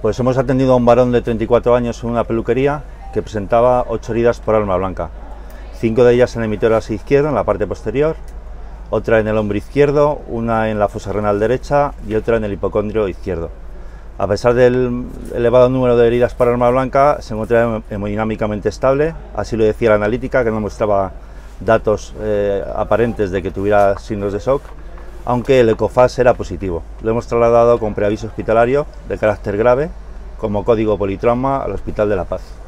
Pues hemos atendido a un varón de 34 años en una peluquería que presentaba 8 heridas por arma blanca, 5 de ellas en el hemitórax izquierdo, en la parte posterior, otra en el hombro izquierdo, una en la fosa renal derecha y otra en el hipocondrio izquierdo. A pesar del elevado número de heridas por arma blanca, se encontraba hemodinámicamente estable, así lo decía la analítica, que no mostraba datos aparentes de que tuviera signos de shock, aunque el EcoFAST era positivo. Lo hemos trasladado con preaviso hospitalario de carácter grave como código politrauma al Hospital de la Paz.